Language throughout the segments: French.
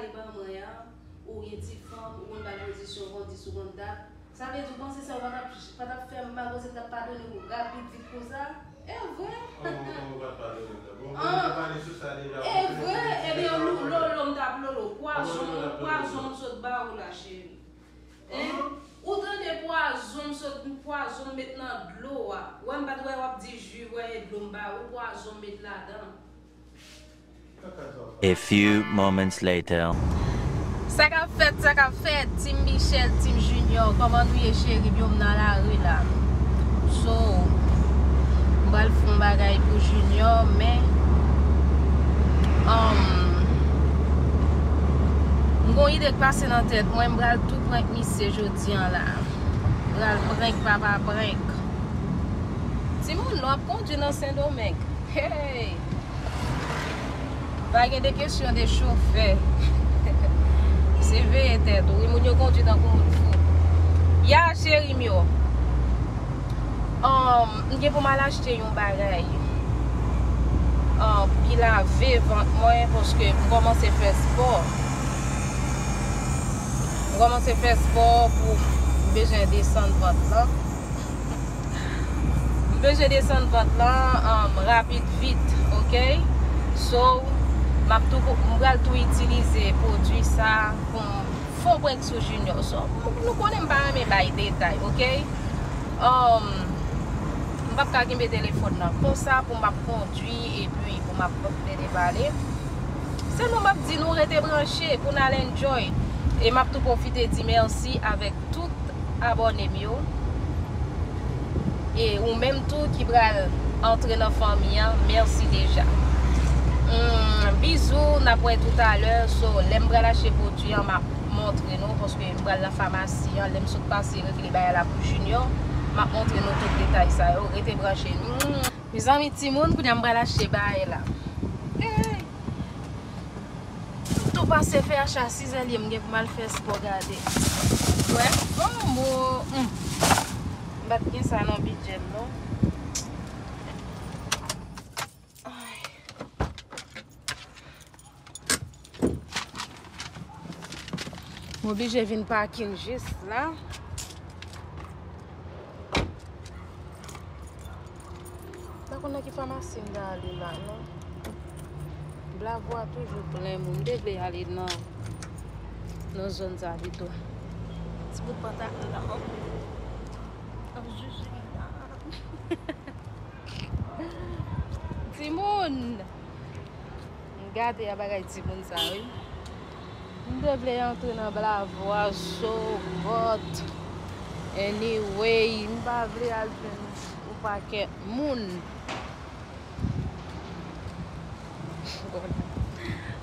aller par moyen, ou une petite femme, ou une position, ou une seconde date. Ça veut dire que ça va pas faire mal, c'est pas pardonner, rapide, vite comme ça. Et vrai. On va pardonner d'abord. On va parler sur ça déjà. Et vrai, et bien, l'homme d'appelé le poison, saute bas ou lâcher. Ou dans des poisons maintenant de l'eau. Ou on va devoir dire jus, ouais, de l'eau, ou poison mettre là-dedans. A few moments later. Ça qu'a fait, Tim Michel, Tim Junior, comment nous est chéri, nous dans la rue là. So, on va le faire bagaille pour Junior, mais on a eu des passer dans la tête, moi je vais tout prendre Miss aujourd'hui là. Je vais prendre papa Brink. Timon, on conduit dans Saint-Domingue. Hey! Pas de question de chauffeur. C'est vrai, tête. Oui, mon Dieu, conduit dans le fou. Ya, chéri, mio. Je vais mal acheter un bagage. Pour qu'il a vivant moi, parce que je commence à faire sport. Je commence à faire sport pour besoin de descendre votre là. Besoin de descendre votre là, rapide, vite, ok? So, je vais tout utiliser pour produit ça pour faux break sur Junior. Nous connaissons pas mes détails, ok? Je vais garder mes téléphones pour ça, pour conduire et puis pour me déballer. C'est nous m'a dit nous rester branchés pour aller enjoy et m'a tout profiter dit merci avec tout abonné mio et ou même tout qui va entrer dans la famille, merci déjà. Bisous, n'a pas tout à l'heure. So, l'aime lâcher pour tuer, m'a montré nous parce que je vais la pharmacie, l'aime se passer avec les bails à la Junior, m'a montré nous tout le détail ça. Restez branchés nous. Mes amis Timoun, pour n'aime pas lâcher bail là. Tout passé fait à chasser, je vais mal faire sport garder. Ouais, bon mot. Bat bien ça dans budget non. Obligé de venir parking juste là. Là qu'on a qui pharmacie là, non? La voie toujours plein de monde. Dès aller dans nos zones habitées. Si vous pas là, je suis là. Timon, regardez la bagaille Timon ça oui. Je devais entrer dans la voie, vote. Anyway, je ne pas aller au paquet moun. Je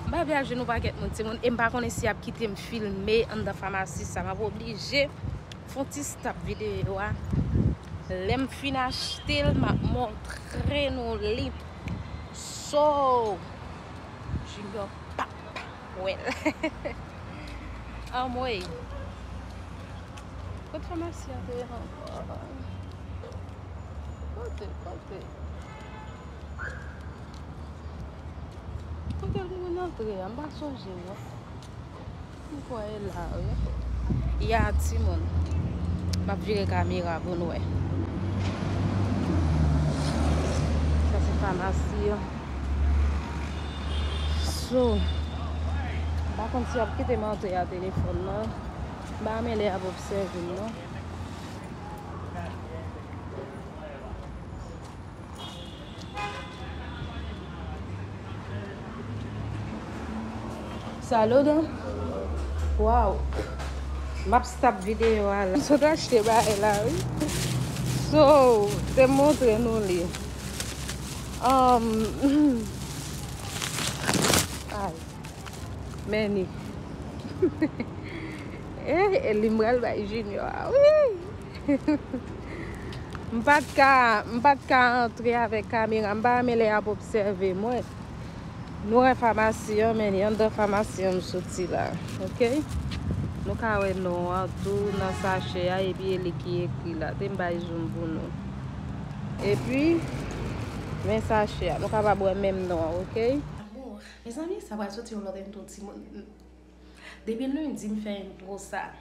ne vais pas aller au paquet moun. Je ne vais pas connaître qui te filmer dans la pharmacie. Ça m'a obligé. Font une petite vidéo. L'aime fin acheter, m'a montré nos livres. So, je ne vais pas. Well. Ah oui. Votre pharmacie a des renforts. Côté mon entrée, en bas son génie. Vous voyez là, il y a Timon. Je vais virer la caméra pour nous. Ça c'est pharmacie. So. Par contre, si vous avez monté à téléphone, vous avez les observer. Salut! Wow! Ma petite vidéo là. Je vais acheter là, oui. So, je vais montrer nous les. Meni. Eh, l'imral va Junior. Oui. M'pas de cas entrer avec caméra, m'pas mêler à observer moi. Nous en pharmacie, mais il y a deux pharmacies sorti là. OK? Nous ca ouais non, tout dans sachet et puis les qui écrit là, t'es m'pas zoom pour nous. Et puis mais sachet, nous ca pas boire même non, OK? Mes amis, ça va sortir un autre petit monde. Depuis lundi, je fais une grosse salle.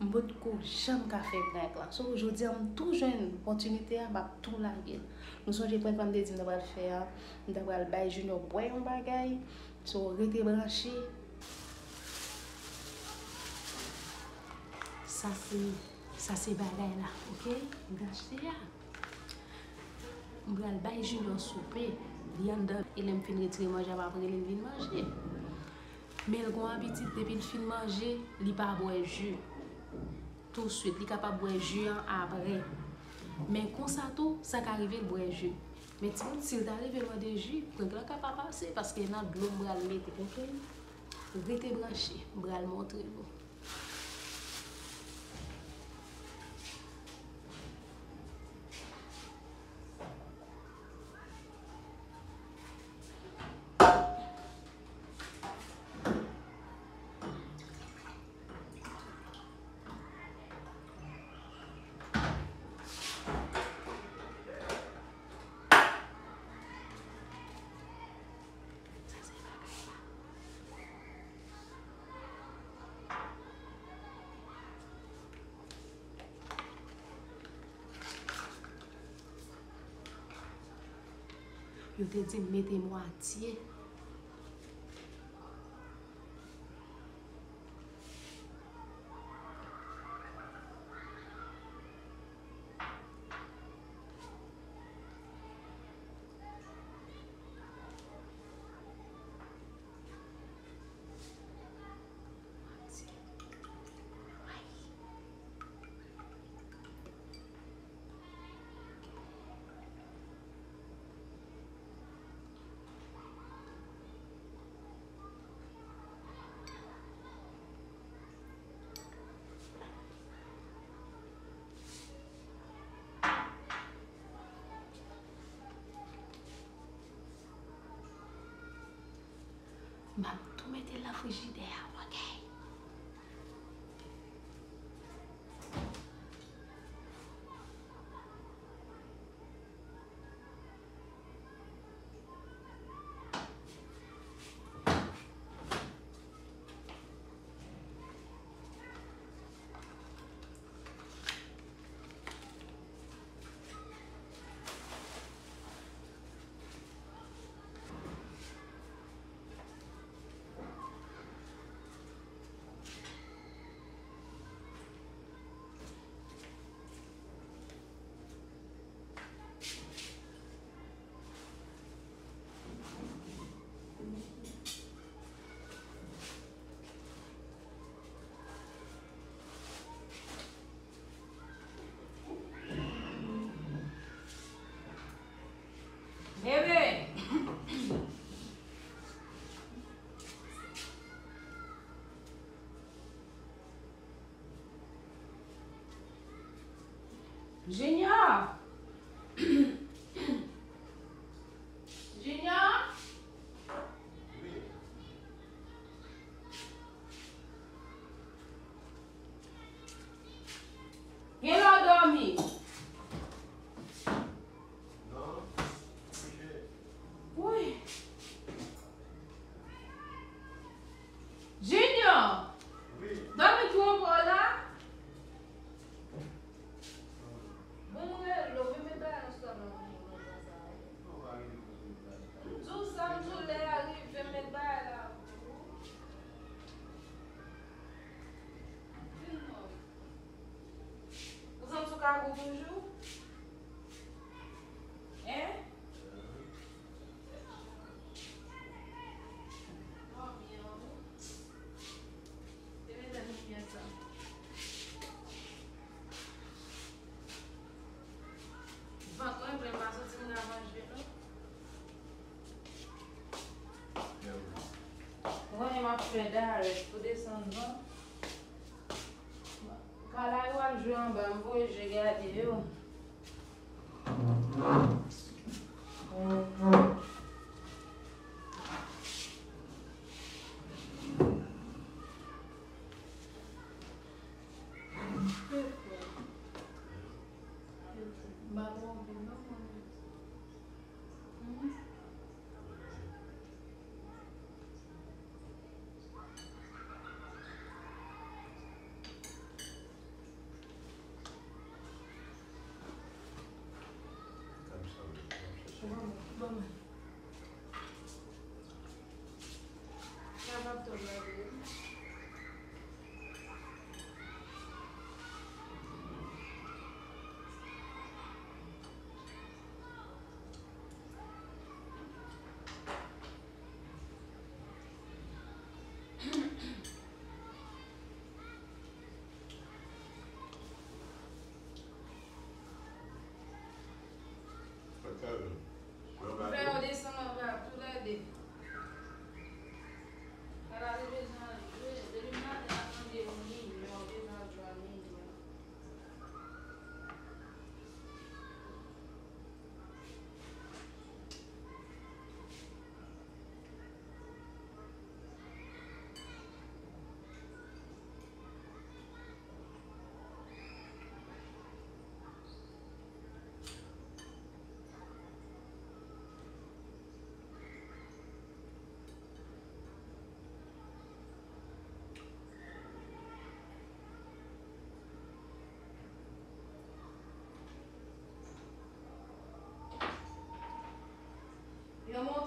Je ne fais jamais café break là. So, aujourd'hui, j'ai toujours une opportunité à tout larguer. Nous sommes prêts à me dire que nous allons faire, nous allons faire junior boy en bagaille. So, restez branchés. Ça c'est balai là, OK? Branché là. Nous allons faire junior souper. Il aime finir de manger après qu'il vienne manger. Mais le grand appétit depuis qu'il finit manger, il n'a pas boire jus. Tout de suite, il n'est pas boire jus après. Mais comme ça, tout, ça qui arrive, il boire jus. Mais s'il arrive loin de jus, il n'est pas passer parce qu'il y a de l'eau, il va le mettre. Restez branché, il va le montrer. Je te dis, mettez-moi à tirer. Ma tout mettez la frigidaire, OK? Génial! Génial! Oui. Viens là dormir! Non, oui. Génial! Oui. Dormir tout en bas là? Bonjour. Hein? Oh, bien. C'est mes amis qui viennent ça. Je vais encore prendre ma sortie de la manger. Moi, je m'en fais d'air. Je peux descendre. Quand la joue en bambou, je regarde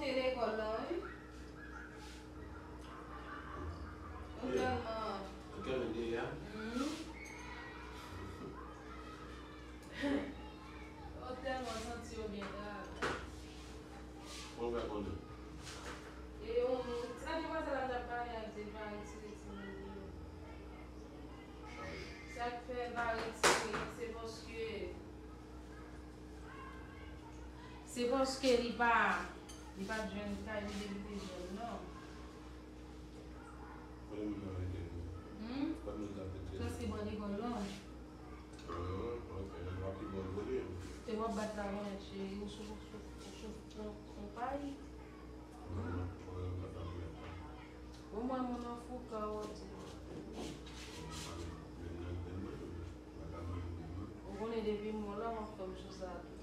télé colonne. C'est parce qu'il n'est pas jeune, il a débuté jeune, non? Parce qu'il va dégoler. Tu vas battre la main, tu es au secours de ton paille. Au moins, mon enfant, carotte. On connaît des vies, mon enfant, comme chose à tout.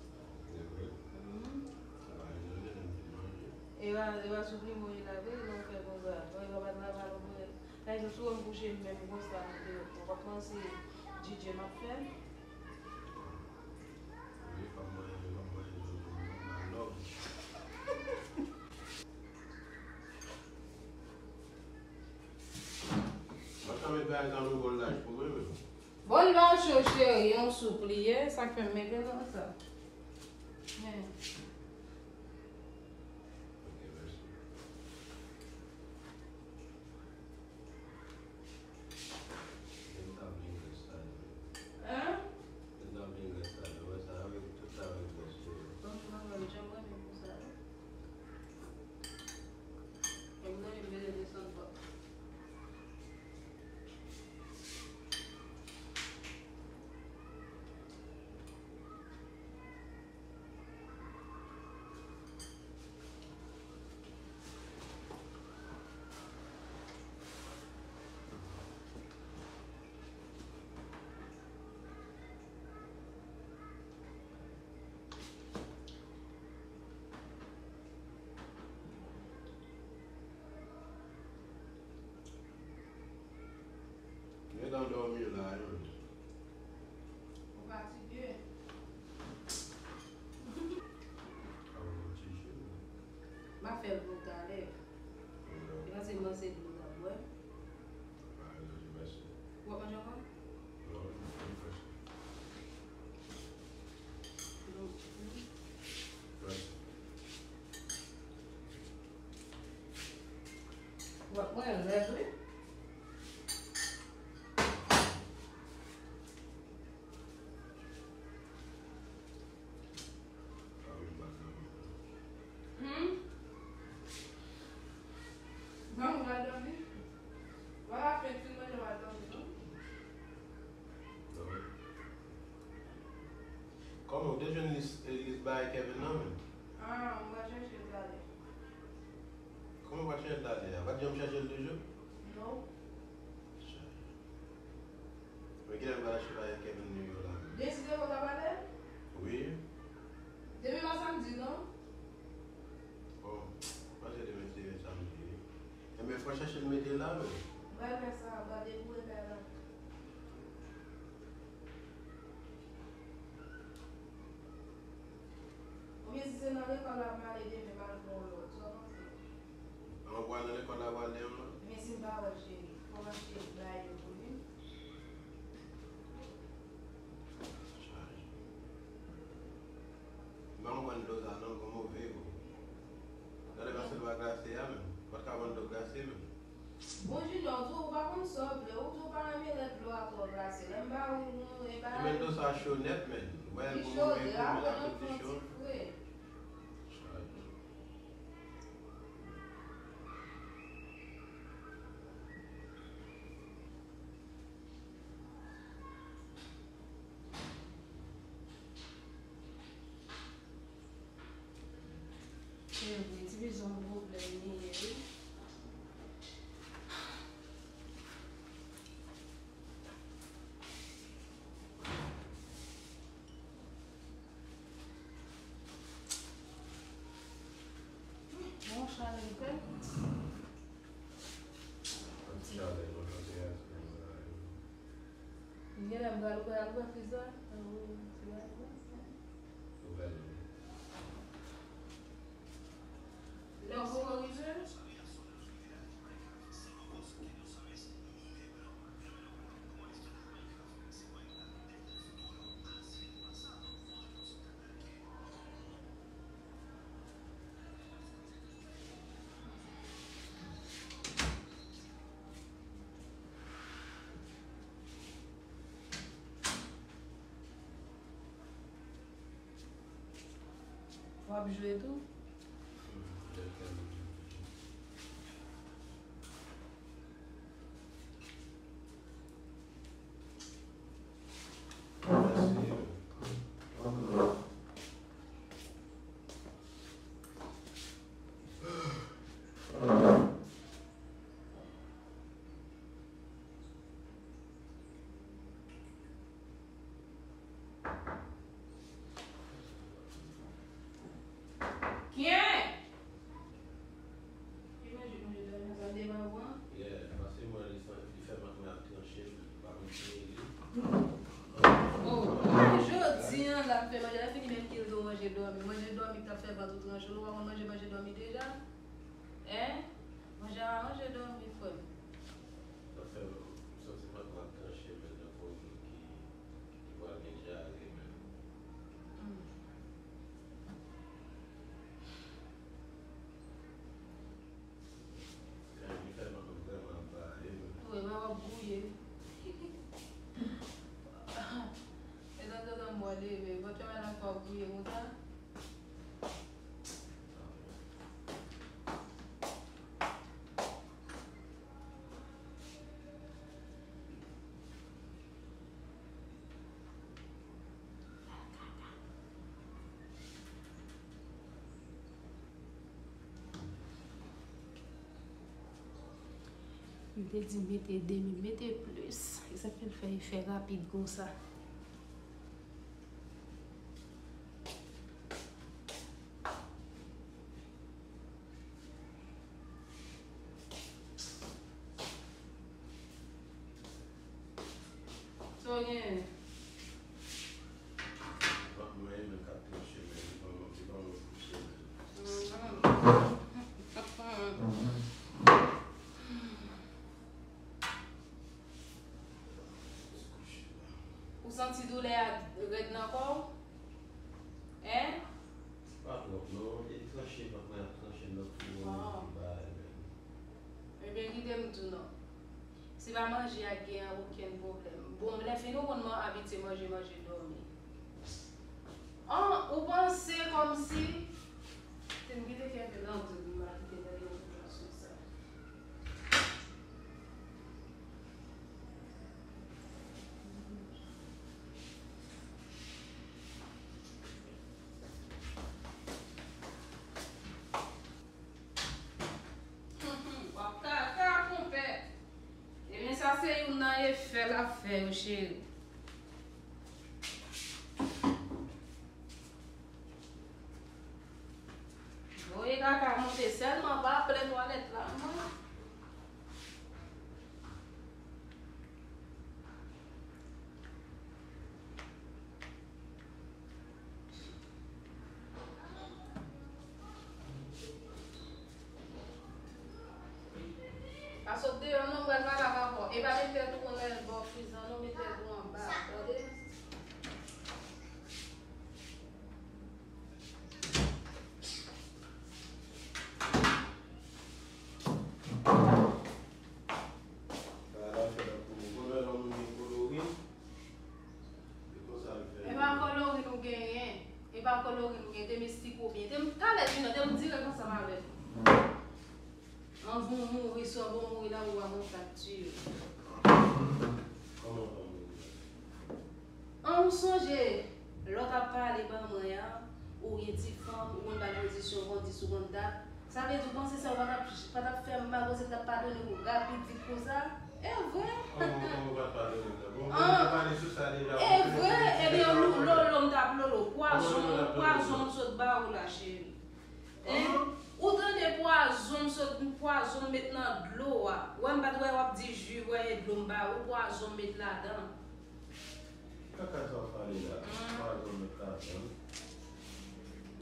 Et va souffrir, moi, il avait, donc comme ça. Il va battre la je suis bouger, même comme ça. On va commencer, DJ m'a fait. Bon, il va chercher, on supplier, ça fait méga dans ça. Don't know me alive. What oh, this one is by Kevin Norman. Ah, on va chercher le dadé. Comment on va chercher le dadé? On va dire on cherche le jour? Non. Mais qui est-ce qu'on va chercher avec Kevin New York? Décidez qu'on va parler? Oui. Demain samedi, non? Oh, moi c'est demain samedi. Mais il faut chercher le métier là, non? On va faire ça, on va débrouiller là. C'est dans l'école à Valérie, mais pas pour l'autre. On voit dans l'école à Valérie. Mais c'est pas vrai, chérie. Pour acheter le bail pour lui. Mais on voit l'autre à l'homme comme mauvais. Dans le passé, on va glacer à même. Parce qu'on va glacer même. Bonjour, on va prendre ça. On va prendre la gloire pour glacer. On va prendre. Mais tout ça chaud net, mais. Ouais, on va prendre des choses. Dans vos nourritures? Vous jouez tout? Il te dit mettez 2000, mettez plus. Et ça fait le faire rapide comme ça. Senti douleur dans corps? Hein? Pas trop, non. Il tranché maintenant, tranché maintenant. Eh bien, il aime tout, non. Si va manger, il n'y a aucun problème. Bon, les filles, on m'a habitué à manger, manger, dormir. Oh, vous pensez comme si... C'est une vidéo qui est de l'ordre de ma vie. Chérie. Chérie. Vous voyez qu'à monter seulement pas après toilette là.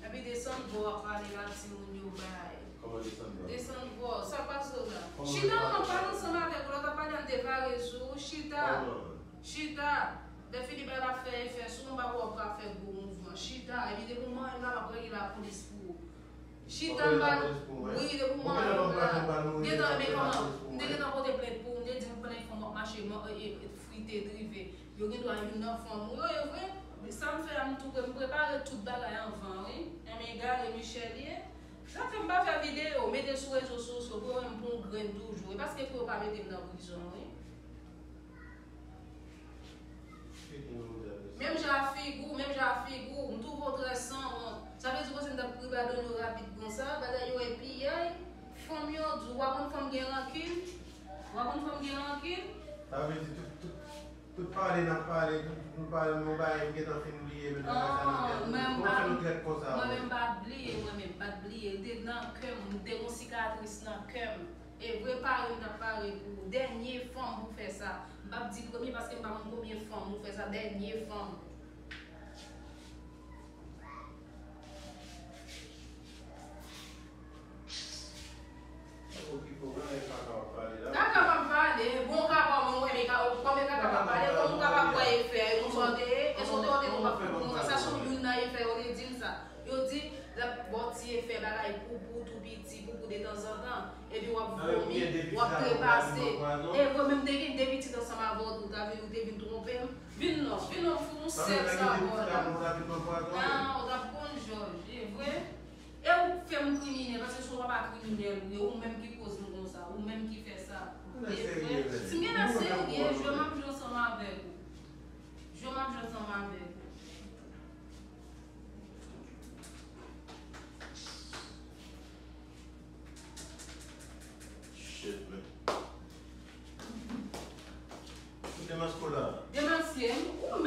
Abi descend voir parler là si on y va. Descend voir, ça passe là. Chita, on parle ensemble avec l'autre, pas dans des vagues sous. Chita, des Philippe a fait, son barreau a fait beau mouvement. Chita, il y a des moments il a pris la police pour. Chita, oui, il y a des moments là. Des dans mes parents, des dans côté plein pour, des dans plein format marché, frité, drivé. Il y a des doigts une enfant, oui, oui. Ça me fait un tour, me prépare tout bagaille avant, oui. Un gars et Michel. Ça ne fait pas faire vidéo, mettez sur les réseaux sociaux pour un bon grain toujours. Parce qu'il ne faut pas mettre dans la prison. Même j'ai la figure, on trouve votre sang. Ça veut dire que c'est un privadon rapide comme ça. Bataille et puis, femme, on va prendre une rancune. Ça veut dire que tout parler n'a pas parlé, tout parler n'a pas parlé, tout parler n'a pas parlé, tout parler n'a pas oublié. Dans le cœur, des cicatrices dans le cœur. Et préparer une appareil pour dernière femme pour faire ça. Je ne dis pas premier parce que je ne parle pas première femme pour faire ça, dernière femme. Et puis on va vomir, on va trépasser. Et vous même des petits ensemble à votre, vous avez vu tromper. Vino, foncez ça. Non, on a bon Georges, c'est vrai. Et vous faites un criminel, parce que je ne suis pas criminel, ou même qui cause comme ça, ou même qui fait ça. C'est bien assez, je mange ensemble avec vous. Mwen tuye mwen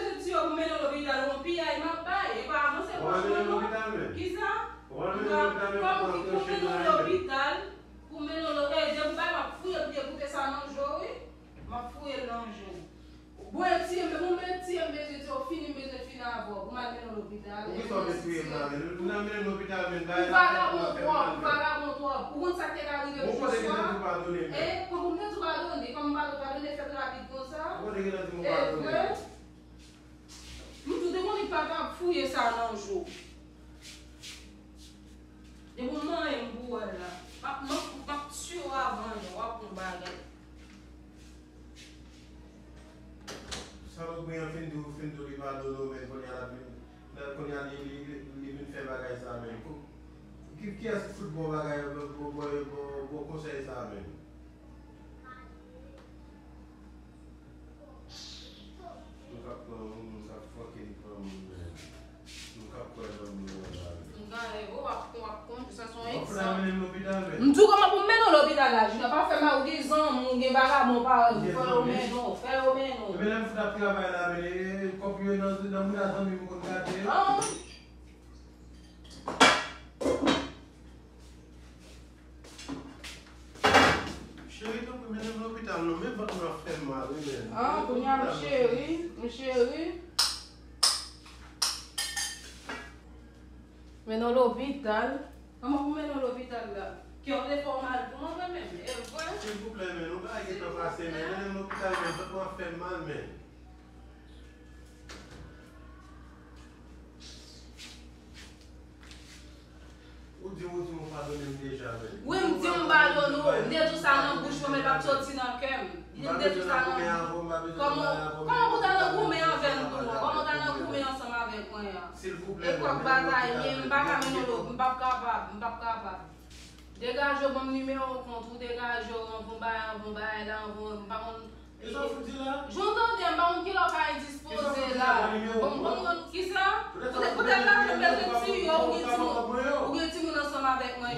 se tuye mwen lopita, mwen piya mwen baye, mwen avanse mwen mwen. ma fouille l'anjou. Bon, si vous fini, à l'hôpital. Vous ça va bien fin de l'hiver de l'eau, mais quand il y a des faits bagages ça même. Qui est-ce que football bagages pour conseiller ça même? Nous capons, nous savons qu'il nous capons nous nous je n'ai pas fait ma guérison, mon guébaga, mon parole, faire au ménon, faire au ménon. Mais là, vous avez travaillé là, mais copier dans le monde, vous regardez. Chérie, donc, mais dans l'hôpital, non, mais votre m'a fait mal. Ah, pour moi, chérie, chérie. Mais dans l'hôpital, comment vous mettez dans l'hôpital là? Qui ont des formats pour moi même. S'il vous plaît, mais nous ne pouvons pas passer, mais l'hôpital, nous ne faire mal, mais. Ou dis-moi, pas donner déjà. Oui, me dis on va donner, tout ça dans bouche, mais pas sortir dans cœur. Dis tout ça dans. Comment vous dans goût mais avec nous? Comment dans goût mais ensemble avec moi? S'il vous plaît. Et quoi bataille, me pas capable, me pas capable. Dégagez mon numéro contre dégagez on va là on va et ça vous dit là j'entends des banques qui leur pas disposé là bon qui ça peut-être là que peut-être tu ou que tu nous ensemble avec moi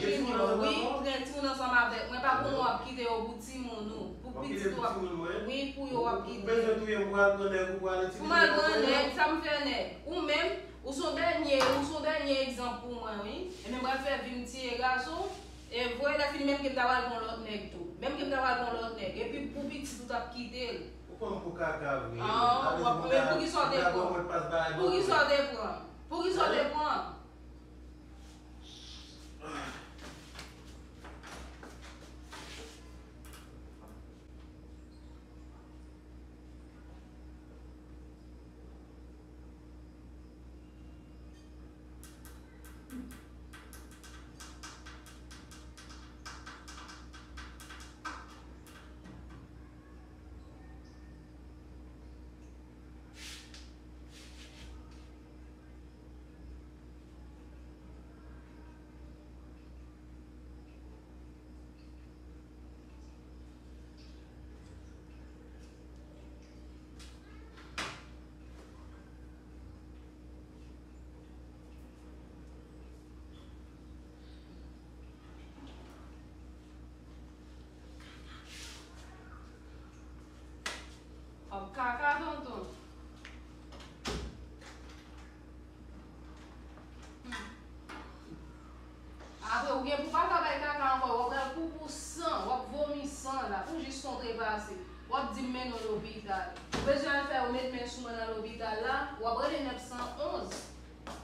oui que nous ensemble avec moi pas pour moi quitter au petit mono pour petit toi oui pour yo quitter pour ma grande ça me fait net ou même ou son dernier exemple pour moi oui et même va faire une petite garçon. Et vous voyez la fille même qui travaille dans l'autre nez tout. Même qui travaille dans l'autre nez. Et puis pour petit tout a quitté. Pourquoi pour caca oui. Ah, pour qui soit des points. Caca tonton. Après, vous ne pouvez pas travailler caca encore. Vous avez un coup pour sang, vous avez vomi sang là, vous juste sont dépassés. Vous avez 10 mètres dans l'hôpital. Vous avez besoin de faire mettre mes sous dans l'hôpital là. Vous avez 911.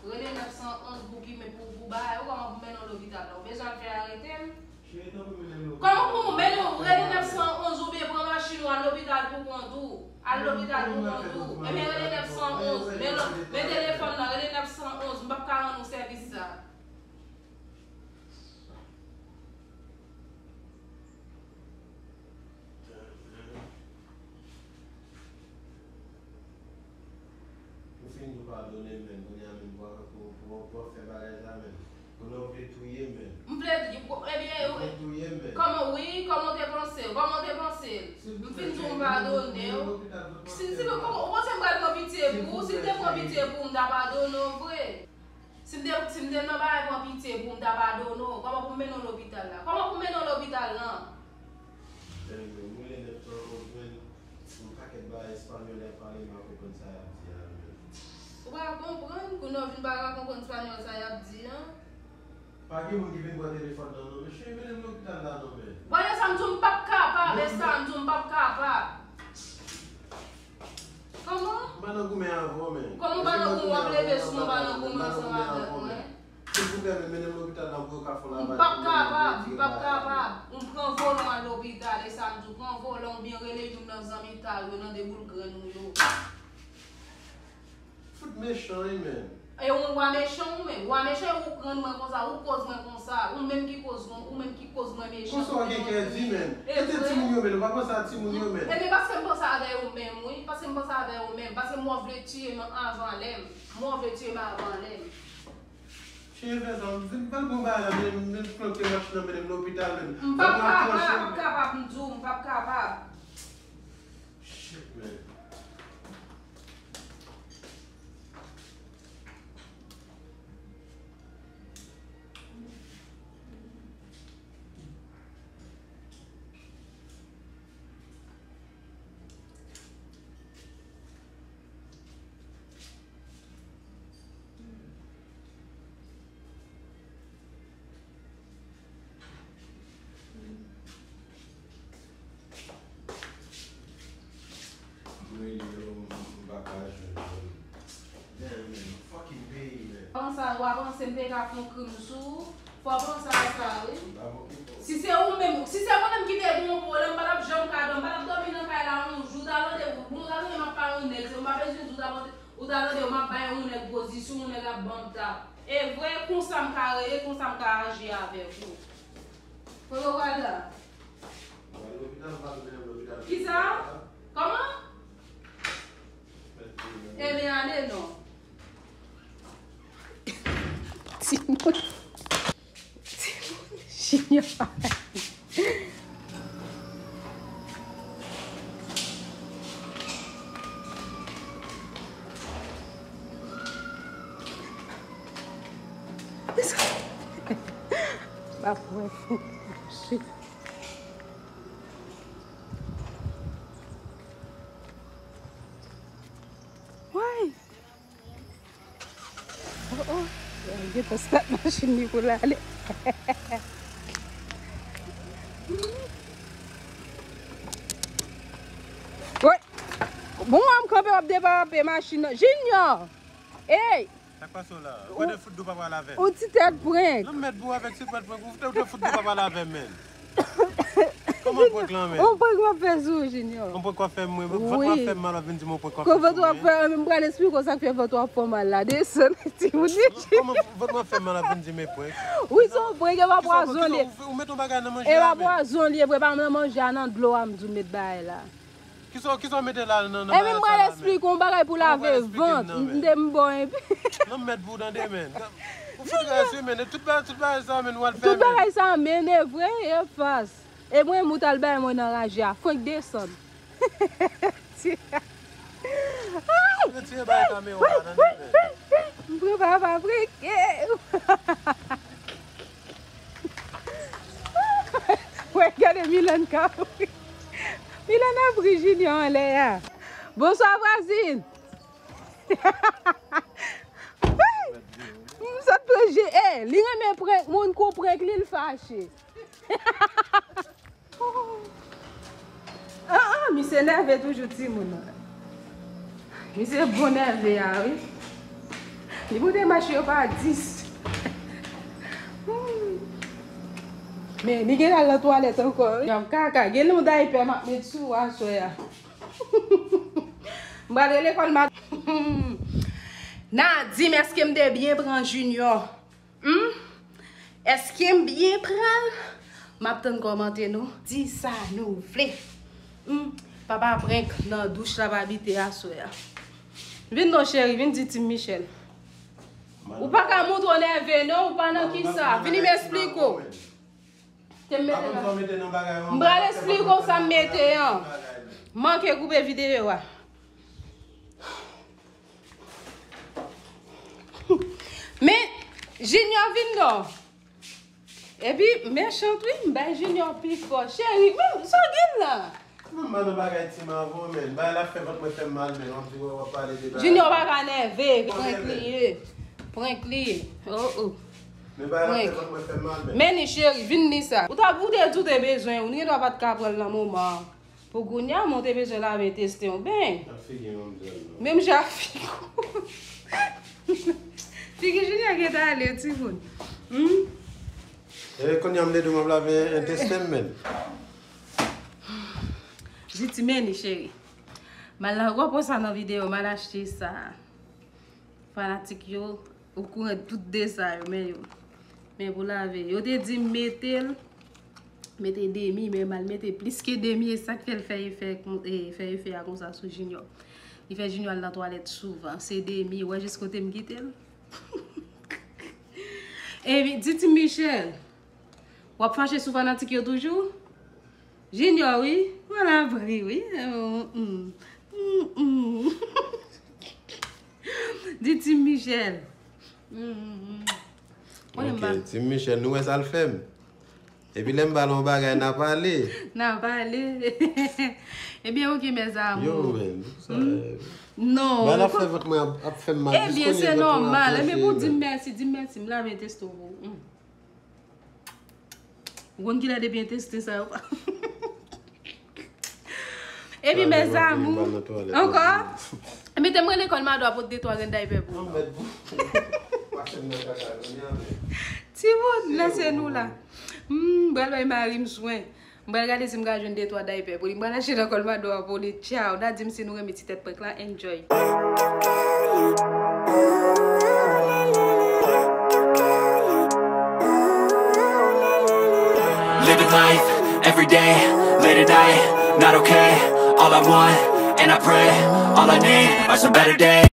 Vous avez 911 pour qui mais pour vous bailler. Vous avez mis dans l'hôpital là. Vous avez besoin de faire arrêter. Comment vous mettez vous avez 911 ou bien pour machine à l'hôpital pour contour? À l'hôpital pour contour. Et bien, les 911, mes téléphones là, les 911, je ne peux pas nous service ça. Pour finir, nous pardonner, même, nous n'avons pas pour faire balayer ça, même. Nous plaidoyer, même. Nous plaidoyer, même. Comment oui, comment t'es pensé? Nous finissons par donner. Si vous profitez pour, si vous profitez pour, nous n'avons vrai. Si vous n'avez pas profité pour, nous n'avons pas. Comment vous mettez dans l'hôpital là? Vous comprenez que nous avons pas compris ça y a pas que vous devez boire téléphone dans le monsieur, mais nous dans la nouvelle. Voyez ça me tombe pas capable, Je ne sais pas. Nicolas. Ouais. Bon, on va développer machine. Junior. Hey. T'as pas ça là. Où est-ce que tu vas la veille? Où tu t'es prêt? Non, mais vous avec ce pas de prêt. Vous faites le foot de pas la veille même. Comment on peut l'emmener? On peut quoi faire ça, Junior? On peut quoi faire moi? Vous faire mal à venir mon pourquoi? Quand vous doit faire même bras l'esprit comme ça fait votre pas mal là. Descend. Comment vous faire mal à venir mes points? Oui, son point va boire zonlier. Vous mettez ton bagage dans manger. Et va boire zonlier, prépare même manger dans de l'eau à me mettre bail là. Qui sont mettre là dans Et même bras l'esprit qu'on bagage pour laver ventre. Ndem bon. Non mettre vous dans des mains. Vous faites mais tout bagage ça mais on va faire. Tout bagage ça mais c'est vrai et face. Et moi, Moutalba, moi, enragé. Faut que descende. Regardez Milan Capri. Milan a pris Junior là. Bonsoir, voisine. Ça te plaît, j'ai. L'un mes prêts, mon comprend que l'il fâché. Monsieur Nervé toujours dit mon nom. Monsieur Bon Nervé, oui. Il voulait marcher pas 10. Mais il est à la toilette encore. Il y a un caca. Il y a un diaper. Il y a un soya. Je vais aller l'école. Nadi, mais est-ce que je vais bien prendre Junior? Est-ce que je vais bien prendre? M'attend commenter nous dit ça nous voulez papa prend dans douche là va habiter à soir viens non chérie viens dit Michel ou pas qu'à montrer venon ou pas non qui ça venez m'expliquer tu me mettre dans bagage on va l'expliquer ça mettait manquer couper vidéo mais Junior viens Et puis, méchant, oui, je suis Junior Pifo. Chérie, mais ça gagne là. Maman, on va gagner avant, mais la fête va te faire mal, mais on va parler de ça. Junior va gagner, prends clé. Oh. Mais la fête va te faire mal, mais. Mais, chérie, viens, ça. Vous avez besoin, vous n'avez pas de cabral dans le moment. Pour Gounia, mon monsieur là avait testé un bain. Même j'ai fait. Puis Gounia qui est allé, tu vois. Et quand il y a un intestin même. J'ai dit, mais chérie, je pour ça dans la vidéo, je acheté ça. Fanatique, yo, au courant de tout ça, mais vous l'avez. Vous avez dit, mettez demi, mais mal mettez plus que demi, et ça fait le fait comme ça sur Junior. Il fait Junior dans la toilette souvent, c'est demi, ouais, jusqu'au côté me quitter. Et dites Michel, vous avez fâché sur Fanatique toujours? Junior, oui, voilà, oui. Dis Tim Michel. Ok, Tim Michel, nous est alfem. Et puis, l'aime ballon bagay n'a pas allé. N'a pas allé. Eh bien, ok, mes amours. Non. Mais fait mal. Eh bien, c'est normal. Mais pour dire merci, me la bien testé. Vous qui l'avez bien testé, ça ou pas? Et puis, mes amours. Encore? Mais tu aimerais l'école m'a doit pour détourner d'ailleurs pour. Si vous laissez-nous là. Belle Marie me soin. Belle regarder si me gars jeune détourner d'ailleurs pour. Moi lâcher l'école m'a doit pour les ciao. D'a dit me si nous remet petite tête là enjoy. Living life every day, late at night, not okay. All I want and I pray, all I need are some better days.